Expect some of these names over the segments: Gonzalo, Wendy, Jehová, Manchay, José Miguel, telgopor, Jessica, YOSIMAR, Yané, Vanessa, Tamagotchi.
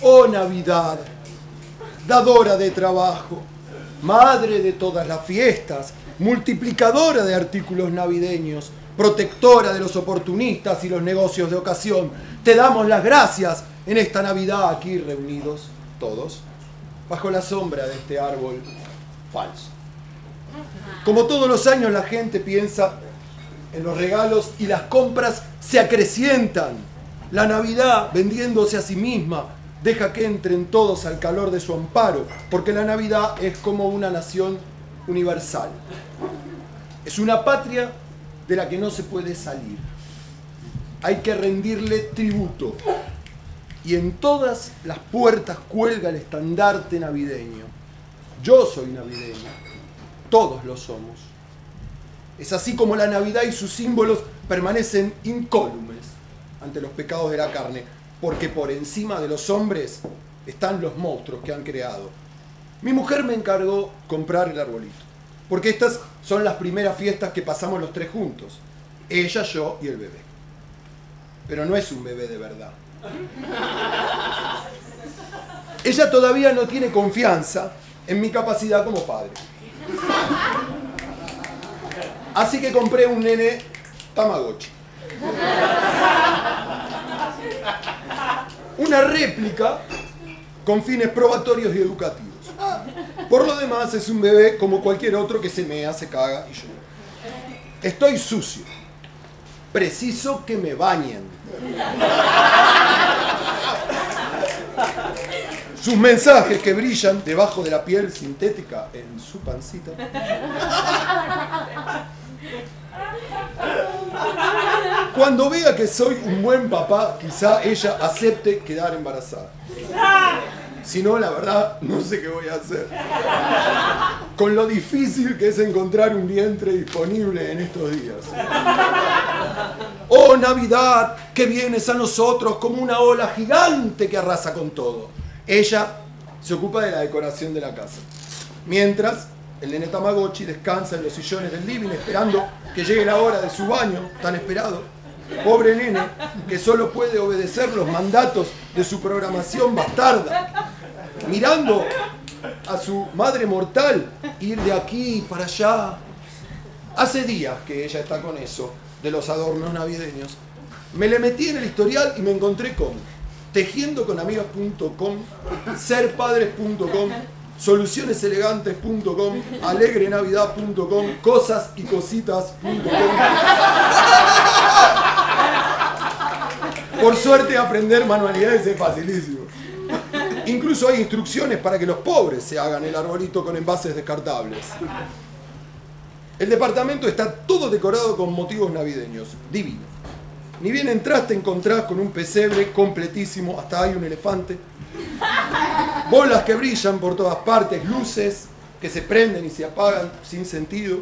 Oh Navidad, dadora de trabajo, madre de todas las fiestas, multiplicadora de artículos navideños, protectora de los oportunistas y los negocios de ocasión, te damos las gracias en esta Navidad aquí reunidos todos, bajo la sombra de este árbol falso. Como todos los años la gente piensa en los regalos y las compras se acrecientan. La Navidad, vendiéndose a sí misma, deja que entren todos al calor de su amparo, porque la Navidad es como una nación universal. Es una patria de la que no se puede salir. Hay que rendirle tributo. Y en todas las puertas cuelga el estandarte navideño. Yo soy navideño. Todos lo somos. Es así como la Navidad y sus símbolos permanecen incólumes ante los pecados de la carne, porque por encima de los hombres están los monstruos que han creado. Mi mujer me encargó comprar el arbolito, porque estas son las primeras fiestas que pasamos los tres juntos, ella, yo y el bebé. Pero no es un bebé de verdad. Ella todavía no tiene confianza en mi capacidad como padre. Así que compré un nene Tamagotchi. Una réplica con fines probatorios y educativos. Por lo demás es un bebé como cualquier otro que se mea, se caga y llora. Estoy sucio. Preciso que me bañen. Sus mensajes que brillan debajo de la piel sintética en su pancita. Cuando vea que soy un buen papá, quizá ella acepte quedar embarazada. Si no, la verdad, no sé qué voy a hacer. Con lo difícil que es encontrar un vientre disponible en estos días. Oh Navidad, que vienes a nosotros como una ola gigante que arrasa con todo. Ella se ocupa de la decoración de la casa. Mientras, el nene Tamagotchi descansa en los sillones del living esperando que llegue la hora de su baño, tan esperado. Pobre nene, que solo puede obedecer los mandatos de su programación bastarda. Mirando a su madre mortal ir de aquí para allá. Hace días que ella está con eso, de los adornos navideños. Me le metí en el historial y me encontré con tejiendoconamigas.com, serpadres.com, solucioneselegantes.com, alegrenavidad.com, cosasicositas.com. Por suerte aprender manualidades es facilísimo. Incluso hay instrucciones para que los pobres se hagan el arbolito con envases descartables. El departamento está todo decorado con motivos navideños. Divino. Ni bien entras te encontrás con un pesebre completísimo, hasta hay un elefante. Bolas que brillan por todas partes, luces que se prenden y se apagan sin sentido,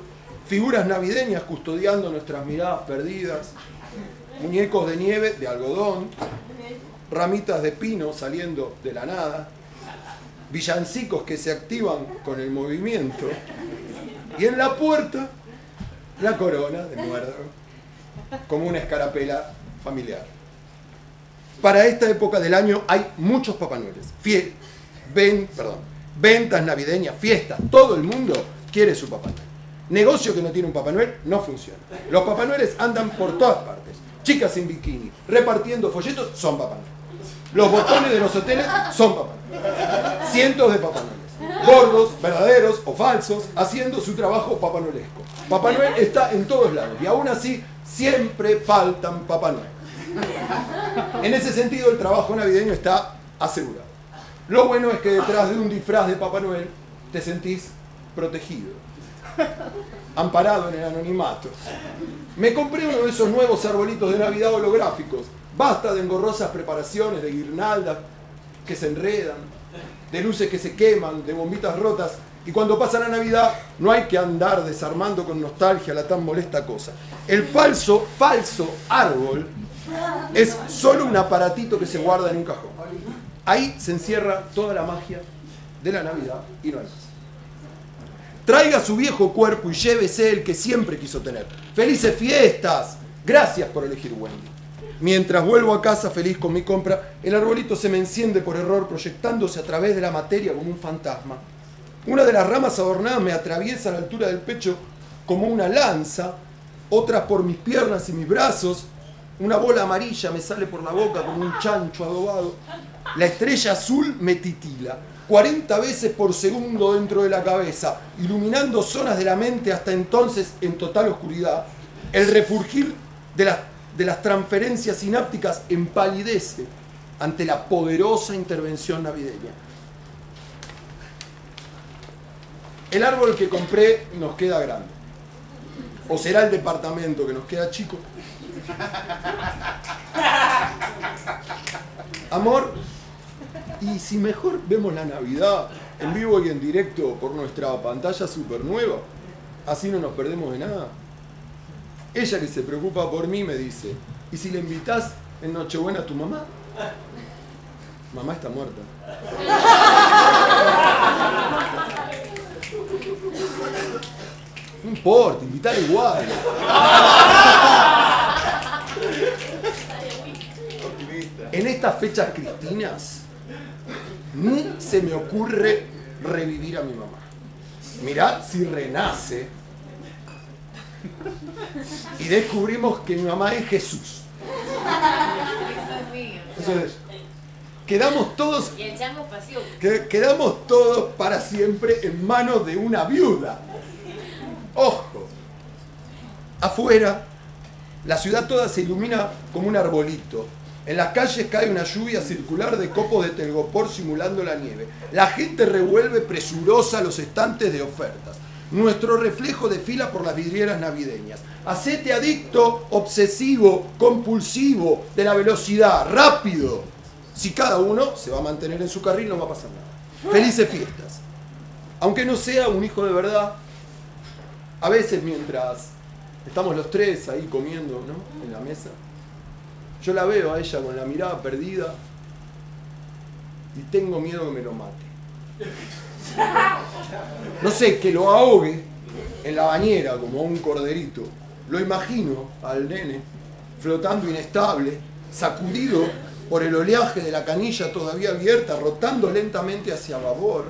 figuras navideñas custodiando nuestras miradas perdidas, muñecos de nieve de algodón, ramitas de pino saliendo de la nada, villancicos que se activan con el movimiento y en la puerta la corona de muerto, como una escarapela familiar. Para esta época del año hay muchos papanueles, ventas navideñas, fiestas, todo el mundo quiere su Papá Noel. Negocio que no tiene un Papá Noel no funciona. Los Papá Noeles andan por todas partes, chicas en bikini, repartiendo folletos, son Papá Noel. Los botones de los hoteles son Papá Noel. Cientos de Papá Noel. Gordos, verdaderos o falsos, haciendo su trabajo papanoelesco. Papá Noel está en todos lados y aún así siempre faltan Papá Noel. En ese sentido el trabajo navideño está asegurado. Lo bueno es que detrás de un disfraz de Papá Noel te sentís protegido, amparado en el anonimato. Me compré uno de esos nuevos arbolitos de Navidad holográficos. Basta de engorrosas preparaciones, de guirnaldas que se enredan, de luces que se queman, de bombitas rotas, y cuando pasa la Navidad no hay que andar desarmando con nostalgia la tan molesta cosa. El falso árbol es solo un aparatito que se guarda en un cajón. Ahí se encierra toda la magia de la Navidad y no hay más. Traiga su viejo cuerpo y llévese el que siempre quiso tener. ¡Felices fiestas! Gracias por elegir Wendy. Mientras vuelvo a casa feliz con mi compra, el arbolito se me enciende por error, proyectándose a través de la materia como un fantasma. Una de las ramas adornadas me atraviesa a la altura del pecho como una lanza, otras por mis piernas y mis brazos. Una bola amarilla me sale por la boca como un chancho adobado. La estrella azul me titila 40 veces por segundo dentro de la cabeza, iluminando zonas de la mente hasta entonces en total oscuridad. El refugir de las transferencias sinápticas empalidece ante la poderosa intervención navideña. El árbol que compré nos queda grande. O será el departamento que nos queda chico. Amor, y si mejor vemos la Navidad en vivo y en directo por nuestra pantalla supernueva, así no nos perdemos de nada. Ella, que se preocupa por mí, me dice, ¿y si le invitás en Nochebuena a tu mamá? Mamá está muerta. No importa, invitala igual. En estas fechas cristinas, ni se me ocurre revivir a mi mamá. Mirá si renace. Y descubrimos que mi mamá es Jesús. Entonces, quedamos todos para siempre en manos de una viuda. Ojo. Afuera, la ciudad toda se ilumina como un arbolito. En las calles cae una lluvia circular de copos de telgopor simulando la nieve. La gente revuelve presurosa los estantes de ofertas. Nuestro reflejo desfila por las vidrieras navideñas. Hacete adicto, obsesivo, compulsivo de la velocidad, rápido. Si cada uno se va a mantener en su carril, no va a pasar nada. Felices fiestas. Aunque no sea un hijo de verdad, a veces mientras estamos los tres ahí comiendo, ¿no?, en la mesa, yo la veo a ella con la mirada perdida y tengo miedo que me lo mate. No sé, que lo ahogue en la bañera como a un corderito. Lo imagino al nene flotando inestable, sacudido por el oleaje de la canilla todavía abierta, rotando lentamente hacia babor.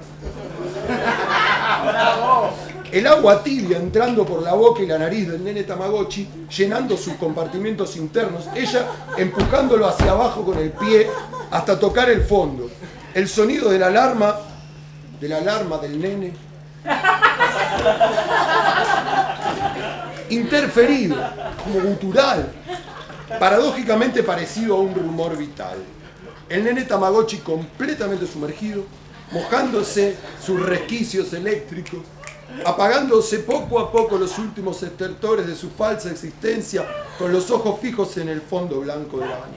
El agua tibia entrando por la boca y la nariz del nene Tamagotchi, llenando sus compartimentos internos, ella empujándolo hacia abajo con el pie hasta tocar el fondo. El sonido de la alarma del nene interferido, como gutural, paradójicamente parecido a un rumor vital. El nene Tamagotchi completamente sumergido, mojándose sus resquicios eléctricos, apagándose poco a poco los últimos estertores de su falsa existencia, con los ojos fijos en el fondo blanco de la bañera.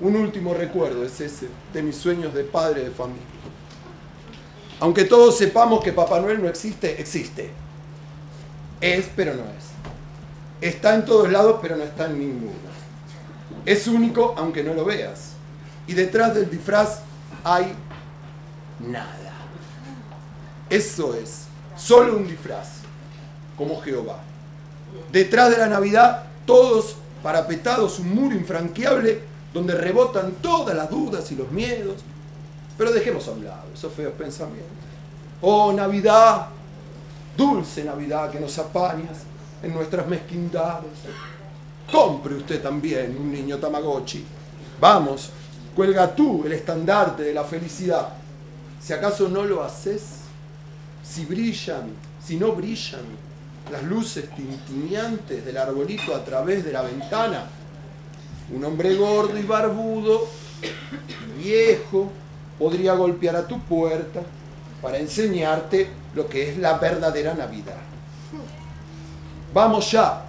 Un último recuerdo es ese, de mis sueños de padre de familia. Aunque todos sepamos que Papá Noel no existe, existe. Es, pero no es. Está en todos lados, pero no está en ninguno. Es único, aunque no lo veas. Y detrás del disfraz hay nada. Eso es, solo un disfraz, como Jehová. Detrás de la Navidad, todos parapetados, un muro infranqueable donde rebotan todas las dudas y los miedos. Pero dejemos a un lado esos feos pensamientos. Oh Navidad, dulce Navidad que nos apañas en nuestras mezquindades. Compre usted también un niño Tamagotchi. Vamos, cuelga tú el estandarte de la felicidad. Si acaso no lo haces, si brillan, si no brillan las luces tintineantes del arbolito a través de la ventana, un hombre gordo y barbudo, viejo, podría golpear a tu puerta para enseñarte lo que es la verdadera Navidad. Vamos ya,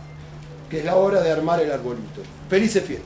que es la hora de armar el arbolito. ¡Felices fiestas!